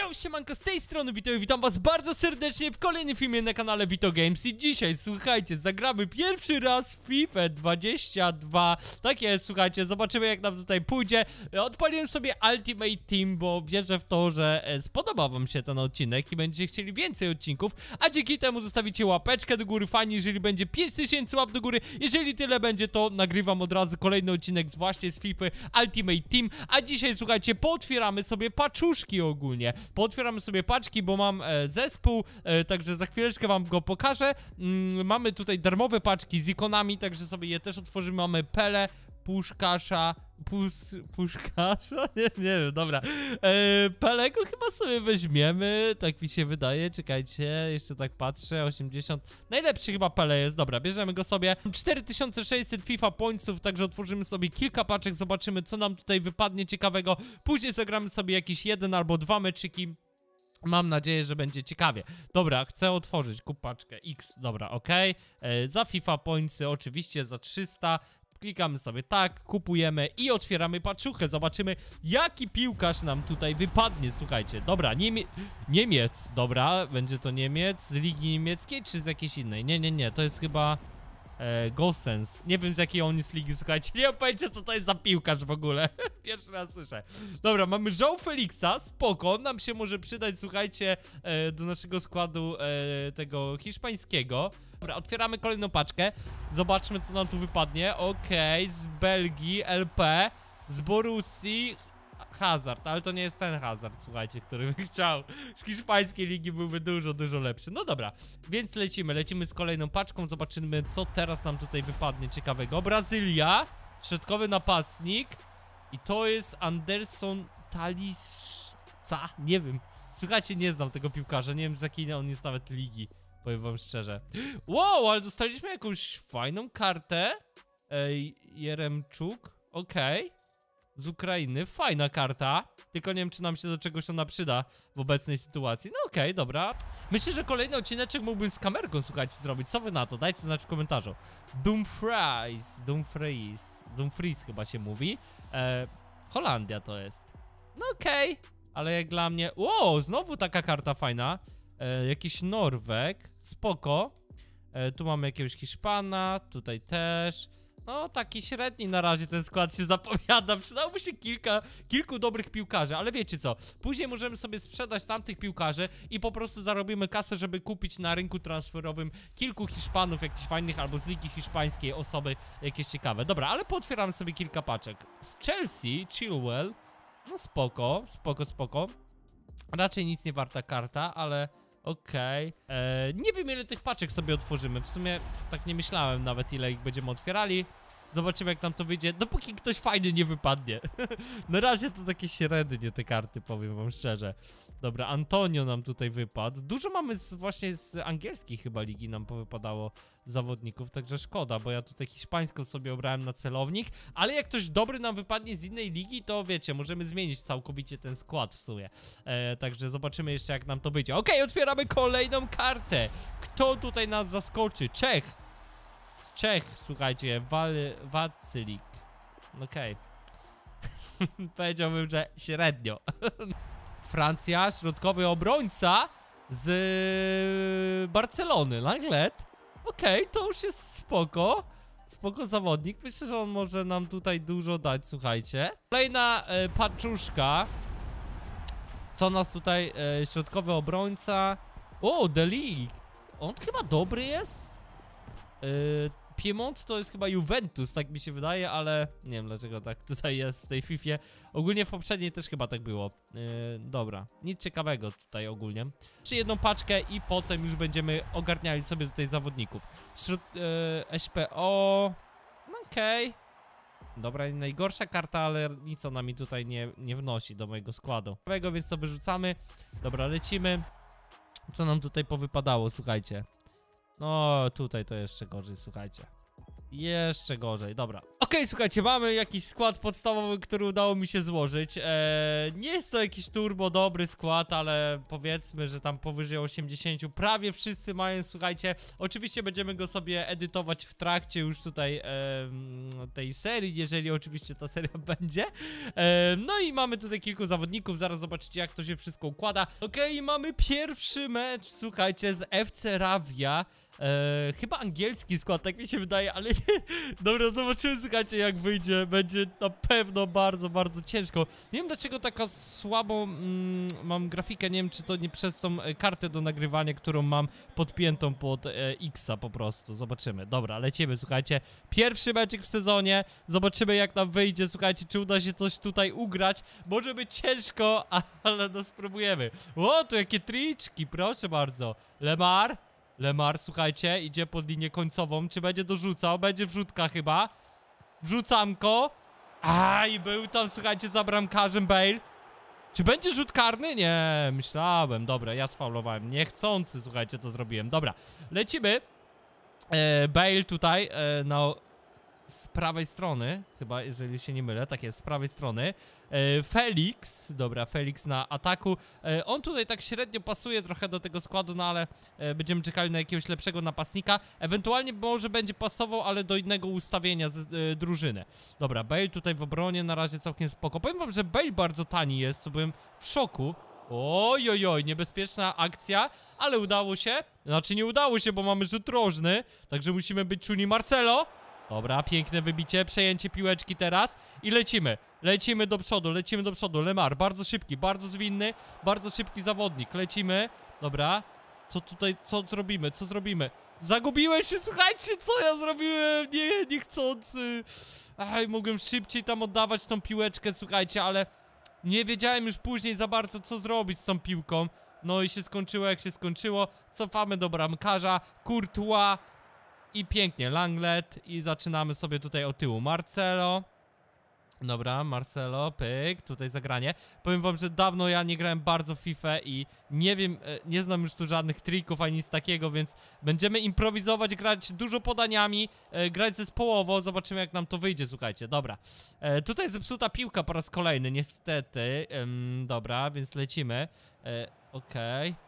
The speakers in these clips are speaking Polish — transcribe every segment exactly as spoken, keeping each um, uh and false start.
Yo, siemanko, z tej strony Vito i witam was bardzo serdecznie w kolejnym filmie na kanale VitoGames. I dzisiaj, słuchajcie, zagramy pierwszy raz w FIFA dwadzieścia dwa. Tak jest, słuchajcie, zobaczymy jak nam tutaj pójdzie. Odpaliłem sobie Ultimate Team, bo wierzę w to, że spodoba wam się ten odcinek i będziecie chcieli więcej odcinków. A dzięki temu zostawicie łapeczkę do góry, fajnie, jeżeli będzie pięć tysięcy łap do góry. Jeżeli tyle będzie, to nagrywam od razu kolejny odcinek właśnie z FIFA Ultimate Team. A dzisiaj, słuchajcie, pootwieramy sobie paczuszki ogólnie. Pootwieramy sobie paczki, bo mam e, zespół, e, także za chwileczkę wam go pokażę. Mm, mamy tutaj darmowe paczki z ikonami, także sobie je też otworzymy. Mamy Pele, Puszkasza, Pus, Puszkasza? Nie, nie wiem, dobra. E, Pelego chyba sobie weźmiemy, tak mi się wydaje, czekajcie, jeszcze tak patrzę, osiemdziesiąt. Najlepszy chyba Pele jest, dobra, bierzemy go sobie. cztery tysiące sześćset FIFA pointsów, także otworzymy sobie kilka paczek, zobaczymy co nam tutaj wypadnie ciekawego. Później zagramy sobie jakiś jeden albo dwa meczyki. Mam nadzieję, że będzie ciekawie. Dobra, chcę otworzyć kupaczkę X, dobra, okej. Okay. Za FIFA pointsy oczywiście, za trzysta. Klikamy sobie tak, kupujemy i otwieramy paczuchę. Zobaczymy, jaki piłkarz nam tutaj wypadnie, słuchajcie. Dobra, Niemie Niemiec, dobra, będzie to Niemiec, z Ligi Niemieckiej czy z jakiejś innej? Nie, nie, nie, to jest chyba e, Gosens. Nie wiem z jakiej on jest ligi, słuchajcie, nie mam pojęcia co to jest za piłkarz w ogóle. Pierwszy raz słyszę. Dobra, mamy João Felixa, spoko, nam się może przydać, słuchajcie, e, do naszego składu e, tego hiszpańskiego. Dobra, otwieramy kolejną paczkę. Zobaczmy, co nam tu wypadnie. Okej, okay, z Belgii, L P, z Borussii, Hazard, ale to nie jest ten Hazard, słuchajcie, który bym chciał. Z hiszpańskiej ligi byłby dużo, dużo lepszy. No dobra, więc lecimy, lecimy z kolejną paczką. Zobaczymy, co teraz nam tutaj wypadnie ciekawego. Brazylia, środkowy napastnik i to jest Anderson Talisca, nie wiem. Słuchajcie, nie znam tego piłkarza, nie wiem z jakiej on jest nawet ligi. Powiem wam szczerze. Wow, ale dostaliśmy jakąś fajną kartę. Ej, Jeremczuk. Okej. Okay. Z Ukrainy. Fajna karta. Tylko nie wiem, czy nam się do czegoś ona przyda w obecnej sytuacji. No okej, okay, dobra. Myślę, że kolejny odcineczek mógłbym z kamerką, słuchajcie, zrobić. Co wy na to? Dajcie znać w komentarzu. Dumfries. Dumfries. Dumfries chyba się mówi. E, Holandia to jest. No okej. Okay. Ale jak dla mnie... Wow, znowu taka karta fajna. E, jakiś Norwek, spoko. e, Tu mamy jakiegoś Hiszpana, tutaj też. No taki średni na razie ten skład się zapowiada. Przydałoby się kilka, kilku dobrych piłkarzy, ale wiecie co, później możemy sobie sprzedać tamtych piłkarzy i po prostu zarobimy kasę, żeby kupić na rynku transferowym kilku Hiszpanów jakichś fajnych albo z Ligi Hiszpańskiej osoby jakieś ciekawe. Dobra, ale pootwieramy sobie kilka paczek. Z Chelsea, Chilwell. No spoko, spoko, spoko. Raczej nic nie warta karta, ale... Okej, okay. Nie wiem ile tych paczek sobie otworzymy, w sumie tak nie myślałem nawet ile ich będziemy otwierali. Zobaczymy jak nam to wyjdzie, dopóki ktoś fajny nie wypadnie. Na razie to takie średnie te karty, powiem wam szczerze. Dobra, Antonio nam tutaj wypadł. Dużo mamy z, właśnie z angielskiej chyba ligi nam powypadało zawodników, także szkoda, bo ja tutaj hiszpańską sobie obrałem na celownik. Ale jak ktoś dobry nam wypadnie z innej ligi, to wiecie, możemy zmienić całkowicie ten skład w sumie. e, Także zobaczymy jeszcze jak nam to wyjdzie. Okej, okay, otwieramy kolejną kartę. Kto tutaj nas zaskoczy? Czech. Z Czech, słuchajcie, Valvacilic. Okej. Okay. Powiedziałbym, że średnio. Francja, środkowy obrońca z Barcelony, Langlet. Okej, okay, to już jest spoko. Spoko zawodnik, myślę, że on może nam tutaj dużo dać, słuchajcie. Kolejna e, paczuszka. Co nas tutaj, e, środkowy obrońca. O, Delic. On chyba dobry jest. Piemont to jest chyba Juventus, tak mi się wydaje, ale nie wiem dlaczego tak tutaj jest w tej Fifie. Ogólnie w poprzedniej też chyba tak było. yy, Dobra, nic ciekawego tutaj ogólnie. Jeszcze jedną paczkę i potem już będziemy ogarniali sobie tutaj zawodników. Śród, yy, S P O. No okej, okay. Dobra, najgorsza karta, ale nic ona mi tutaj nie, nie wnosi do mojego składu. Więc to wyrzucamy. Dobra, lecimy. Co nam tutaj powypadało, słuchajcie. No, tutaj to jeszcze gorzej, słuchajcie. Jeszcze gorzej, dobra. Okej, okay, słuchajcie, mamy jakiś skład podstawowy, który udało mi się złożyć. eee, Nie jest to jakiś turbo dobry skład, ale powiedzmy, że tam powyżej osiemdziesięciu prawie wszyscy mają, słuchajcie. Oczywiście będziemy go sobie edytować w trakcie już tutaj eee, tej serii, jeżeli oczywiście ta seria będzie. eee, No i mamy tutaj kilku zawodników, zaraz zobaczycie jak to się wszystko układa. Okej, okay, mamy pierwszy mecz, słuchajcie, z F C Rawia. Eee, chyba angielski skład, tak mi się wydaje, ale dobra, zobaczymy, słuchajcie, jak wyjdzie. Będzie na pewno bardzo, bardzo ciężko. Nie wiem dlaczego taka słabą mm, mam grafikę, nie wiem czy to nie przez tą kartę do nagrywania, którą mam podpiętą pod e, X-a po prostu. Zobaczymy, dobra, lecimy, słuchajcie. Pierwszy meczek w sezonie, zobaczymy jak nam wyjdzie, słuchajcie, czy uda się coś tutaj ugrać. Może być ciężko, ale no spróbujemy. O, tu jakie triczki, proszę bardzo. Lemar Lemar, słuchajcie, idzie pod linię końcową. Czy będzie dorzucał? Będzie wrzutka chyba. Wrzucanko. Aj, był tam, słuchajcie, za bramkarzem Bale. Czy będzie rzut karny? Nie, myślałem. Dobra, ja sfaulowałem. Niechcący, słuchajcie, to zrobiłem. Dobra, lecimy. E, Bale tutaj, e, no... z prawej strony, chyba, jeżeli się nie mylę, tak jest, z prawej strony. e, Felix, dobra, Felix na ataku. e, On tutaj tak średnio pasuje trochę do tego składu, no ale e, będziemy czekali na jakiegoś lepszego napastnika. Ewentualnie może będzie pasował, ale do innego ustawienia z, e, drużyny. Dobra, Bale tutaj w obronie na razie całkiem spoko. Powiem wam, że Bale bardzo tani jest, co byłem w szoku. Ojojoj, niebezpieczna akcja, ale udało się. Znaczy nie udało się, bo mamy rzut rożny, także musimy być czujni. Marcelo. Dobra, piękne wybicie, przejęcie piłeczki teraz i lecimy, lecimy do przodu, lecimy do przodu. Lemar, bardzo szybki, bardzo zwinny, bardzo szybki zawodnik, lecimy. Dobra, co tutaj, co zrobimy, co zrobimy? Zagubiłem się, słuchajcie, co ja zrobiłem, nie, niechcący. Aj, mogłem szybciej tam oddawać tą piłeczkę, słuchajcie, ale nie wiedziałem już później za bardzo co zrobić z tą piłką. No i się skończyło jak się skończyło, cofamy do bramkarza, Courtois. I pięknie, Langlet i zaczynamy sobie tutaj od tyłu. Marcelo. Dobra, Marcelo, pyk, tutaj zagranie. Powiem wam, że dawno ja nie grałem bardzo w FIFA i nie wiem, nie znam już tu żadnych trików ani nic takiego, więc będziemy improwizować, grać dużo podaniami, grać zespołowo, zobaczymy jak nam to wyjdzie, słuchajcie, dobra. E, tutaj zepsuta piłka po raz kolejny, niestety, ehm, dobra, więc lecimy, e, okej. Okay.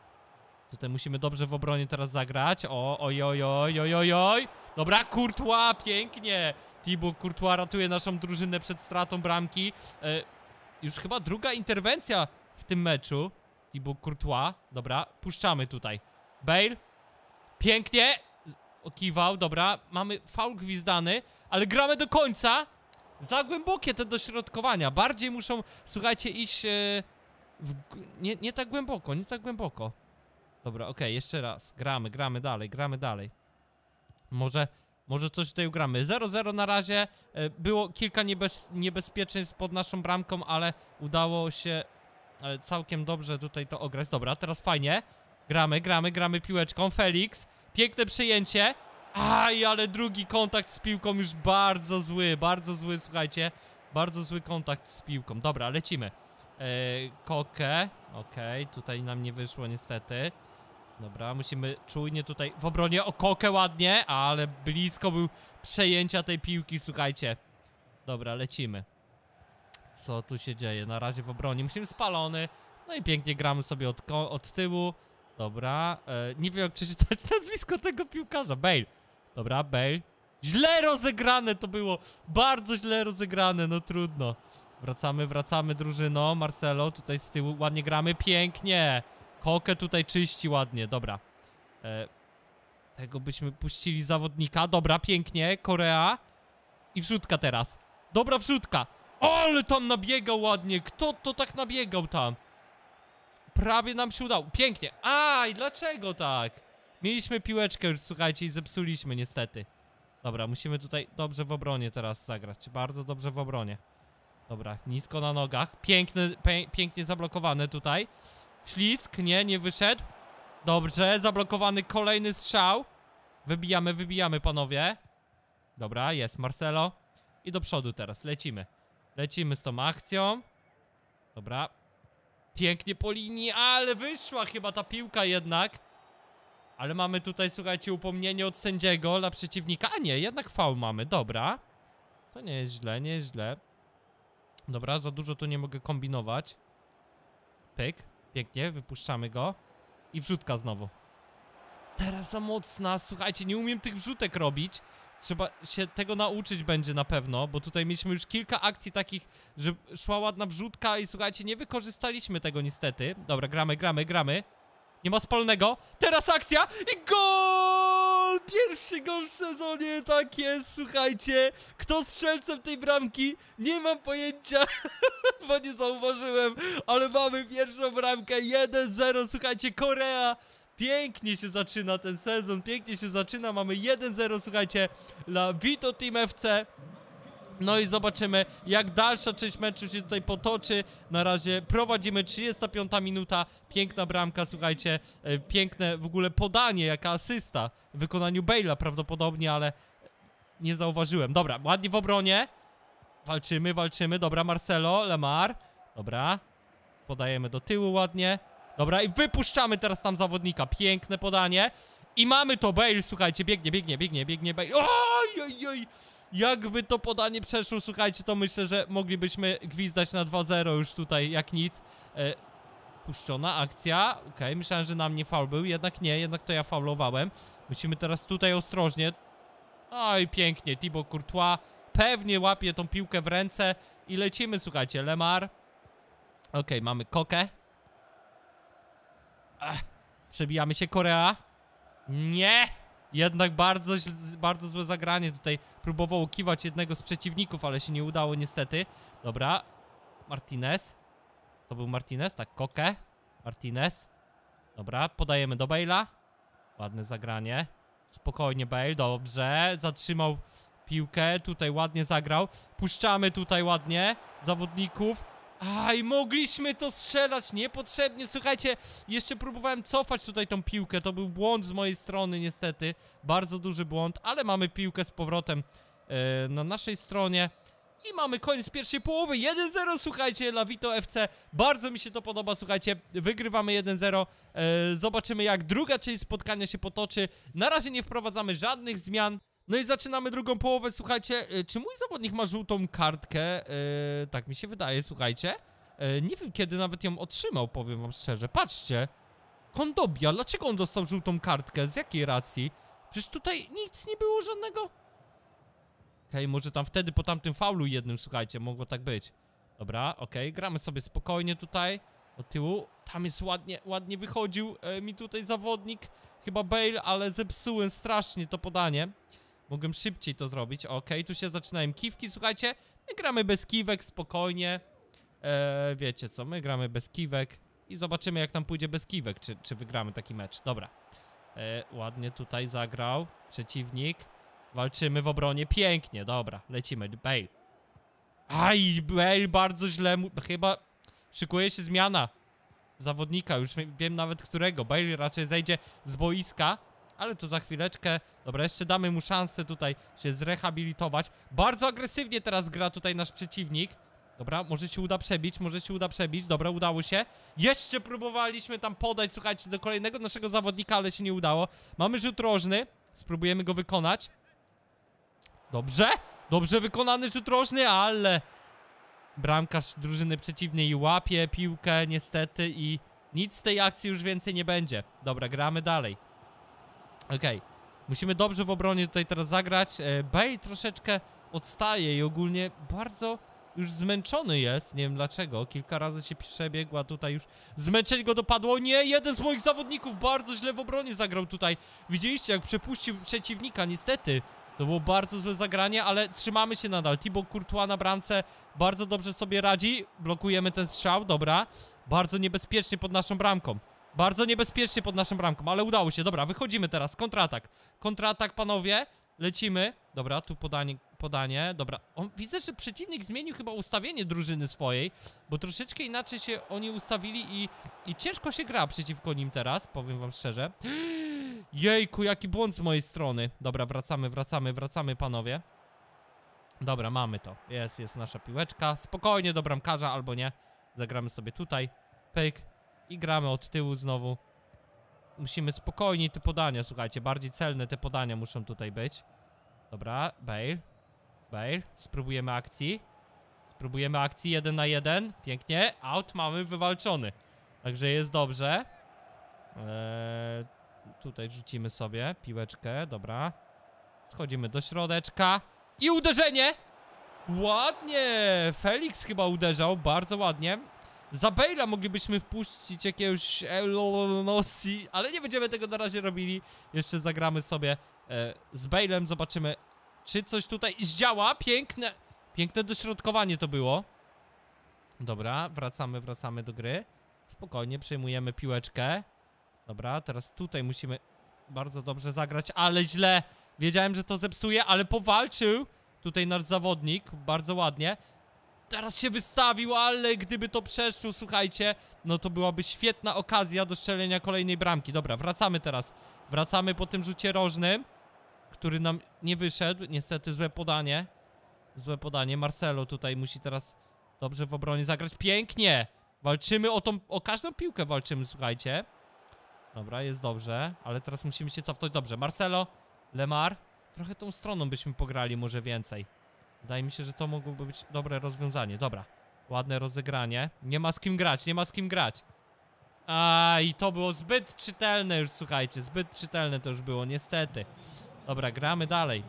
Tutaj musimy dobrze w obronie teraz zagrać. O, oj, oj, oj, oj, oj, oj. Dobra, Courtois, pięknie. Thibaut Courtois ratuje naszą drużynę przed stratą bramki. e, Już chyba druga interwencja w tym meczu. Thibaut Courtois, dobra, puszczamy tutaj. Bale, pięknie. Okiwał, dobra, mamy faul gwizdany, ale gramy do końca. Za głębokie te dośrodkowania. Bardziej muszą, słuchajcie, iść e, w, nie, nie tak głęboko, nie tak głęboko. Dobra, okej, okay, jeszcze raz. Gramy, gramy dalej, gramy dalej. Może, może coś tutaj ugramy. zero zero na razie. E, było kilka niebez, niebezpieczeństw pod naszą bramką, ale udało się e, całkiem dobrze tutaj to ograć. Dobra, teraz fajnie. Gramy, gramy, gramy piłeczką. Felix, piękne przyjęcie. Aj, ale drugi kontakt z piłką już bardzo zły, bardzo zły, słuchajcie. Bardzo zły kontakt z piłką. Dobra, lecimy. E, Koke, okej, okay, tutaj nam nie wyszło niestety. Dobra, musimy czujnie tutaj w obronie. O, Koke ładnie, ale blisko był przejęcia tej piłki, słuchajcie. Dobra, lecimy. Co tu się dzieje? Na razie w obronie. Musimy spalony. No i pięknie gramy sobie od, od tyłu. Dobra, e, nie wiem jak przeczytać nazwisko tego piłkarza. Bale. Dobra, Bale. Źle rozegrane to było. Bardzo źle rozegrane, no trudno. Wracamy, wracamy drużyno. Marcelo tutaj z tyłu ładnie gramy. Pięknie. Koke tutaj czyści ładnie, dobra. e, Tego byśmy puścili zawodnika. Dobra, pięknie, Korea. I wrzutka teraz. Dobra, wrzutka. Ale tam nabiegał ładnie. Kto to tak nabiegał tam? Prawie nam się udało, pięknie. Aj, dlaczego tak? Mieliśmy piłeczkę już, słuchajcie, i zepsuliśmy niestety. Dobra, musimy tutaj dobrze w obronie teraz zagrać. Bardzo dobrze w obronie. Dobra, nisko na nogach. Piękne, pie, pięknie zablokowane tutaj. Ślisk, nie, nie wyszedł. Dobrze, zablokowany kolejny strzał. Wybijamy, wybijamy panowie. Dobra, jest Marcelo. I do przodu teraz, lecimy. Lecimy z tą akcją. Dobra. Pięknie po linii, ale wyszła chyba ta piłka jednak. Ale mamy tutaj, słuchajcie, upomnienie od sędziego dla przeciwnika. A nie, jednak faul mamy, dobra. To nie jest źle, nie jest źle. Dobra, za dużo tu nie mogę kombinować. Pyk, pięknie, wypuszczamy go. I wrzutka znowu. Teraz za mocna, słuchajcie, nie umiem tych wrzutek robić. Trzeba się tego nauczyć będzie na pewno, bo tutaj mieliśmy już kilka akcji takich, że szła ładna wrzutka i słuchajcie, nie wykorzystaliśmy tego niestety. Dobra, gramy, gramy, gramy. Nie ma spalnego. Teraz akcja i gol! Pierwszy gol w sezonie, tak jest, słuchajcie. Kto strzelcem tej bramki? Nie mam pojęcia, bo nie zauważyłem, ale mamy pierwszą bramkę, jeden zero, słuchajcie, Korea. Pięknie się zaczyna ten sezon, pięknie się zaczyna, mamy jeden zero, słuchajcie, La Vito Team F C. No i zobaczymy, jak dalsza część meczu się tutaj potoczy. Na razie prowadzimy, trzydziesta piąta minuta, piękna bramka, słuchajcie, piękne w ogóle podanie, jaka asysta w wykonaniu Bale'a prawdopodobnie, ale nie zauważyłem. Dobra, ładnie w obronie, walczymy, walczymy, dobra, Marcelo, Lemar, dobra, podajemy do tyłu ładnie. Dobra, i wypuszczamy teraz tam zawodnika. Piękne podanie. I mamy to, Bale, słuchajcie, biegnie, biegnie, biegnie, biegnie, Bale. Oj, oj, oj. Jakby to podanie przeszło, słuchajcie, to myślę, że moglibyśmy gwizdać na dwa zero już tutaj, jak nic. E, puszczona akcja. Okej, okay, myślałem, że na mnie faul był, jednak nie, jednak to ja faulowałem. Musimy teraz tutaj ostrożnie. Oj, pięknie, Thibaut Courtois pewnie łapie tą piłkę w ręce i lecimy, słuchajcie, Lemar. Okej, okay, mamy Koke. Ach, przebijamy się, Korea. Nie! Jednak bardzo, bardzo złe zagranie tutaj. Próbował ukiwać jednego z przeciwników, ale się nie udało niestety. Dobra, Martinez. To był Martinez, tak, Koke. Martinez. Dobra, podajemy do Bale'a. Ładne zagranie. Spokojnie Bale, dobrze. Zatrzymał piłkę, tutaj ładnie zagrał. Puszczamy tutaj ładnie zawodników. Aj, mogliśmy to strzelać niepotrzebnie, słuchajcie, jeszcze próbowałem cofać tutaj tą piłkę, to był błąd z mojej strony niestety, bardzo duży błąd, ale mamy piłkę z powrotem yy, na naszej stronie i mamy koniec pierwszej połowy, jeden zero, słuchajcie, La Vito F C, bardzo mi się to podoba, słuchajcie, wygrywamy jeden zero, yy, zobaczymy jak druga część spotkania się potoczy, na razie nie wprowadzamy żadnych zmian. No i zaczynamy drugą połowę, słuchajcie, czy mój zawodnik ma żółtą kartkę? Yy, tak mi się wydaje, słuchajcie. Yy, nie wiem, kiedy nawet ją otrzymał, powiem wam szczerze. Patrzcie, Kondobia, dlaczego on dostał żółtą kartkę? Z jakiej racji? Przecież tutaj nic nie było żadnego. Okej, okay, może tam wtedy po tamtym faulu jednym, słuchajcie, mogło tak być. Dobra, okej, okay, gramy sobie spokojnie tutaj, od tyłu. Tam jest ładnie, ładnie wychodził yy, mi tutaj zawodnik, chyba Bale, ale zepsułem strasznie to podanie. Mogłem szybciej to zrobić, okej, okay, tu się zaczynają kiwki, słuchajcie, my gramy bez kiwek, spokojnie, eee, wiecie co, my gramy bez kiwek i zobaczymy jak tam pójdzie bez kiwek, czy, czy wygramy taki mecz, dobra, eee, ładnie tutaj zagrał przeciwnik, walczymy w obronie, pięknie, dobra, lecimy, Bale, aj, Bale bardzo źle, chyba szykuje się zmiana zawodnika, już wiem nawet którego, Bale raczej zejdzie z boiska. Ale to za chwileczkę. Dobra, jeszcze damy mu szansę tutaj się zrehabilitować. Bardzo agresywnie teraz gra tutaj nasz przeciwnik. Dobra, może się uda przebić, może się uda przebić. Dobra, udało się. Jeszcze próbowaliśmy tam podać, słuchajcie, do kolejnego naszego zawodnika, ale się nie udało. Mamy rzut rożny. Spróbujemy go wykonać. Dobrze. Dobrze wykonany rzut rożny, ale... Bramkarz drużyny przeciwnej łapie piłkę niestety i nic z tej akcji już więcej nie będzie. Dobra, gramy dalej. Okej, okay. Musimy dobrze w obronie tutaj teraz zagrać. Bale troszeczkę odstaje i ogólnie bardzo już zmęczony jest. Nie wiem dlaczego, kilka razy się przebiegła tutaj już. Zmęczenie go dopadło. Nie, jeden z moich zawodników bardzo źle w obronie zagrał tutaj. Widzieliście jak przepuścił przeciwnika, niestety. To było bardzo złe zagranie, ale trzymamy się nadal. Thibaut Courtois na bramce bardzo dobrze sobie radzi. Blokujemy ten strzał, dobra. Bardzo niebezpiecznie pod naszą bramką. Bardzo niebezpiecznie pod naszą bramką, ale udało się. Dobra, wychodzimy teraz, kontratak. Kontratak, panowie, lecimy. Dobra, tu podanie, podanie, dobra. On, widzę, że przeciwnik zmienił chyba ustawienie drużyny swojej, bo troszeczkę inaczej się oni ustawili i, i ciężko się gra przeciwko nim teraz, powiem wam szczerze. Jejku, jaki błąd z mojej strony. Dobra, wracamy, wracamy, wracamy, panowie. Dobra, mamy to. Jest, jest nasza piłeczka. Spokojnie do bramkarza albo nie. Zagramy sobie tutaj. Pyk. I gramy od tyłu znowu. Musimy spokojnie te podania, słuchajcie, bardziej celne te podania muszą tutaj być. Dobra, Bale. Bale, spróbujemy akcji. Spróbujemy akcji jeden na jeden. Pięknie, out mamy wywalczony. Także jest dobrze. Eee, tutaj rzucimy sobie piłeczkę, dobra. Schodzimy do środeczka. I uderzenie! Ładnie! Felix chyba uderzał, bardzo ładnie. Za Bale'a moglibyśmy wpuścić jakiegoś Elonosi, ale nie będziemy tego na razie robili. Jeszcze zagramy sobie e, z Bale'em, zobaczymy, czy coś tutaj zdziała. Piękne, piękne dośrodkowanie to było. Dobra, wracamy, wracamy do gry. Spokojnie, przejmujemy piłeczkę. Dobra, teraz tutaj musimy bardzo dobrze zagrać, ale źle. Wiedziałem, że to zepsuje, ale powalczył tutaj nasz zawodnik, bardzo ładnie. Teraz się wystawił, ale gdyby to przeszło, słuchajcie, no to byłaby świetna okazja do strzelenia kolejnej bramki. Dobra, wracamy teraz. Wracamy po tym rzucie rożnym, który nam nie wyszedł. Niestety złe podanie. Złe podanie. Marcelo tutaj musi teraz dobrze w obronie zagrać. Pięknie! Walczymy o tą, o każdą piłkę walczymy, słuchajcie. Dobra, jest dobrze, ale teraz musimy się cofnąć. Dobrze, Marcelo, Lemar. Trochę tą stroną byśmy pograli, może więcej. Wydaje mi się, że to mogłoby być dobre rozwiązanie. Dobra, ładne rozegranie. Nie ma z kim grać, nie ma z kim grać. A i to było zbyt czytelne już, słuchajcie. Zbyt czytelne to już było, niestety. Dobra, gramy dalej.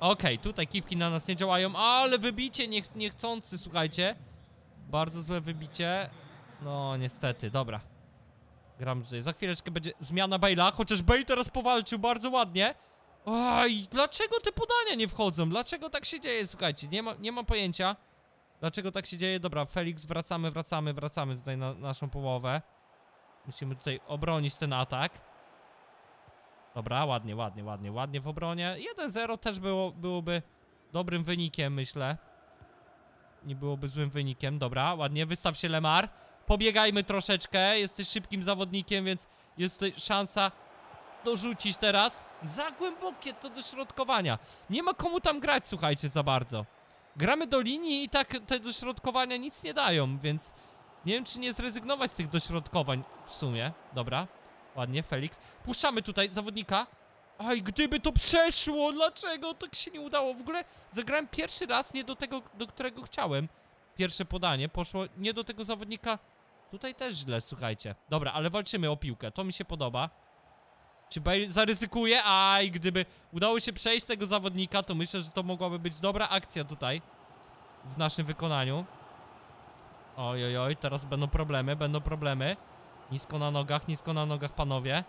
Okej, okay, tutaj kiwki na nas nie działają, ale wybicie niech, niechcący, słuchajcie. Bardzo złe wybicie. No, niestety, dobra. Gram tutaj, za chwileczkę będzie zmiana Bale'a, chociaż Bale teraz powalczył bardzo ładnie. Oj, dlaczego te podania nie wchodzą? Dlaczego tak się dzieje? Słuchajcie, nie ma, nie ma pojęcia. Dlaczego tak się dzieje? Dobra, Felix, wracamy, wracamy, wracamy tutaj na naszą połowę. Musimy tutaj obronić ten atak. Dobra, ładnie, ładnie, ładnie, ładnie w obronie. jeden zero też było, byłoby dobrym wynikiem, myślę. Nie byłoby złym wynikiem. Dobra, ładnie, wystaw się Lemar. Pobiegajmy troszeczkę, jesteś szybkim zawodnikiem, więc jest tutaj szansa dorzucić teraz. Za głębokie to dośrodkowania. Nie ma komu tam grać, słuchajcie, za bardzo. Gramy do linii i tak te dośrodkowania nic nie dają, więc nie wiem, czy nie zrezygnować z tych dośrodkowań w sumie. Dobra, ładnie, Felix. Puszczamy tutaj zawodnika. Aj, gdyby to przeszło, dlaczego tak się nie udało? W ogóle zagrałem pierwszy raz nie do tego, do którego chciałem. Pierwsze podanie poszło nie do tego zawodnika. Tutaj też źle, słuchajcie. Dobra, ale walczymy o piłkę, to mi się podoba. Czy Bale zaryzykuje? Aj, gdyby udało się przejść tego zawodnika, to myślę, że to mogłaby być dobra akcja tutaj w naszym wykonaniu. Oj, oj, oj, teraz będą problemy, będą problemy. Nisko na nogach, nisko na nogach, panowie.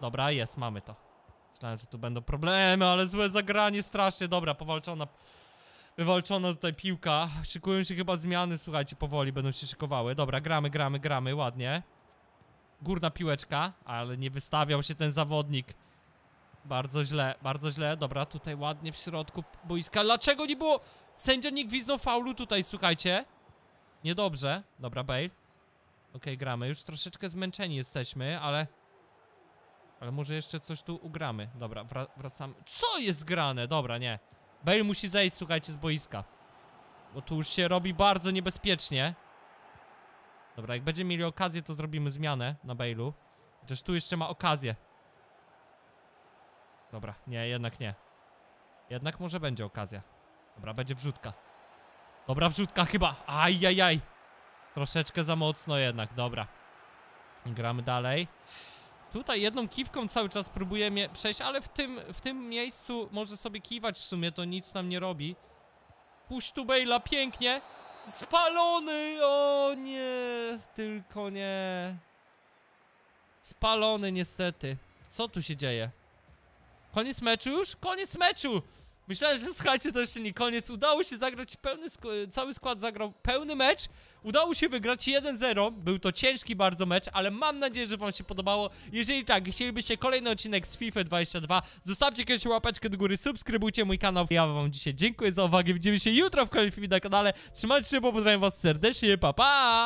Dobra, jest, mamy to. Myślałem, że tu będą problemy, ale złe zagranie, strasznie. Dobra, powalczona, wywalczona tutaj piłka. Szykują się chyba zmiany, słuchajcie, powoli będą się szykowały. Dobra, gramy, gramy, gramy, ładnie. Górna piłeczka, ale nie wystawiał się ten zawodnik. Bardzo źle, bardzo źle. Dobra, tutaj ładnie w środku boiska. Dlaczego nie było? Sędzia nie gwizdnął faulu tutaj, słuchajcie. Niedobrze. Dobra, Bale. Okej, gramy. Już troszeczkę zmęczeni jesteśmy, ale... Ale może jeszcze coś tu ugramy. Dobra, wra wracamy. Co jest grane? Dobra, nie. Bale musi zejść, słuchajcie, z boiska. Bo tu już się robi bardzo niebezpiecznie. Dobra, jak będziemy mieli okazję, to zrobimy zmianę na Bale'u. Chociaż tu jeszcze ma okazję. Dobra, nie, jednak nie. Jednak może będzie okazja. Dobra, będzie wrzutka. Dobra, wrzutka chyba. Ajajaj. Troszeczkę za mocno jednak, dobra. Gramy dalej. Tutaj jedną kiwką cały czas próbujemy przejść, ale w tym, w tym miejscu może sobie kiwać w sumie, to nic nam nie robi. Puść tu Bale'a, pięknie. Spalony, o nie, tylko nie. Spalony niestety. Co tu się dzieje? Koniec meczu już? Koniec meczu! Myślałem, że słuchajcie, to jeszcze nie koniec. Udało się zagrać, pełny sk cały skład zagrał pełny mecz. Udało się wygrać jeden zero. Był to ciężki bardzo mecz, ale mam nadzieję, że wam się podobało. Jeżeli tak, chcielibyście kolejny odcinek z FIFA dwadzieścia dwa, zostawcie jakąś łapeczkę do góry, subskrybujcie mój kanał. Ja wam dzisiaj dziękuję za uwagę, widzimy się jutro w kolejnym filmie na kanale. Trzymajcie się, bo pozdrawiam was serdecznie, pa pa!